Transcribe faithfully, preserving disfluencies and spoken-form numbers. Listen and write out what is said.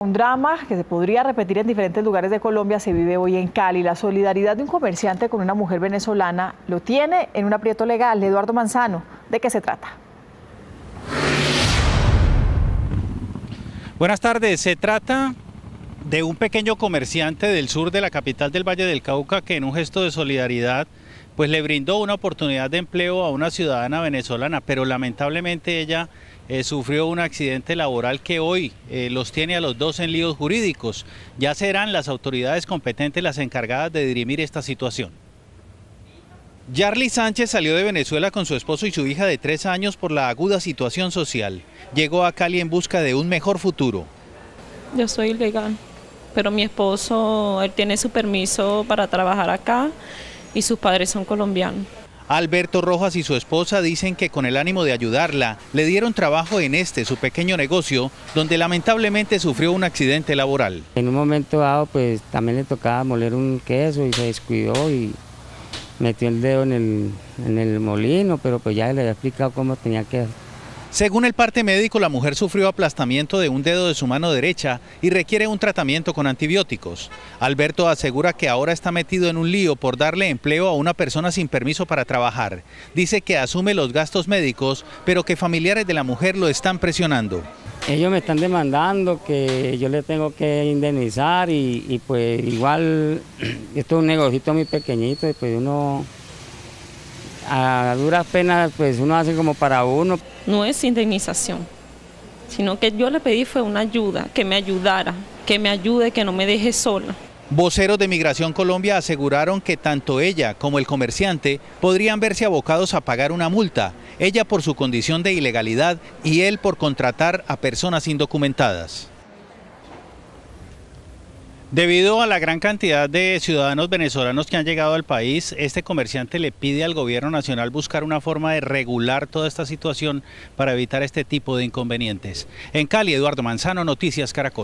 Un drama que se podría repetir en diferentes lugares de Colombia se vive hoy en Cali. La solidaridad de un comerciante con una mujer venezolana lo tiene en un aprieto legal. Eduardo Manzano, ¿de qué se trata? Buenas tardes. Se trata de un pequeño comerciante del sur de la capital del Valle del Cauca que, en un gesto de solidaridad, pues le brindó una oportunidad de empleo a una ciudadana venezolana, pero lamentablemente ella eh, sufrió un accidente laboral que hoy eh, los tiene a los dos en líos jurídicos. Ya serán las autoridades competentes las encargadas de dirimir esta situación. Yarli Sánchez salió de Venezuela con su esposo y su hija de tres años por la aguda situación social. Llegó a Cali en busca de un mejor futuro. Yo soy ilegal, pero mi esposo, él tiene su permiso para trabajar acá, y sus padres son colombianos. Alberto Rojas y su esposa dicen que, con el ánimo de ayudarla, le dieron trabajo en este, su pequeño negocio, donde lamentablemente sufrió un accidente laboral. En un momento dado, pues también le tocaba moler un queso y se descuidó y metió el dedo en el, en el molino, pero pues ya le había explicado cómo tenía que hacer. Según el parte médico, la mujer sufrió aplastamiento de un dedo de su mano derecha y requiere un tratamiento con antibióticos. Alberto asegura que ahora está metido en un lío por darle empleo a una persona sin permiso para trabajar. Dice que asume los gastos médicos, pero que familiares de la mujer lo están presionando. Ellos me están demandando que yo le tengo que indemnizar y, y pues igual esto es un negocito muy pequeñito y pues uno... A duras penas, pues uno hace como para uno. No es indemnización, sino que yo le pedí fue una ayuda, que me ayudara, que me ayude, que no me deje sola. Voceros de Migración Colombia aseguraron que tanto ella como el comerciante podrían verse abocados a pagar una multa, ella por su condición de ilegalidad y él por contratar a personas indocumentadas. Debido a la gran cantidad de ciudadanos venezolanos que han llegado al país, este comerciante le pide al gobierno nacional buscar una forma de regular toda esta situación para evitar este tipo de inconvenientes. En Cali, Eduardo Manzano, Noticias Caracol.